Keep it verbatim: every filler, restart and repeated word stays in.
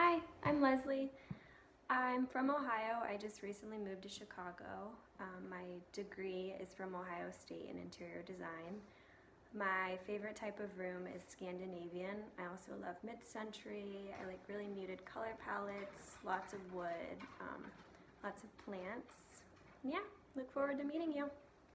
Hi, I'm Leslie. I'm from Ohio. I just recently moved to Chicago. Um, my degree is from Ohio State in interior design. My favorite type of room is Scandinavian. I also love mid-century. I like really muted color palettes, lots of wood, um, lots of plants. Yeah, look forward to meeting you.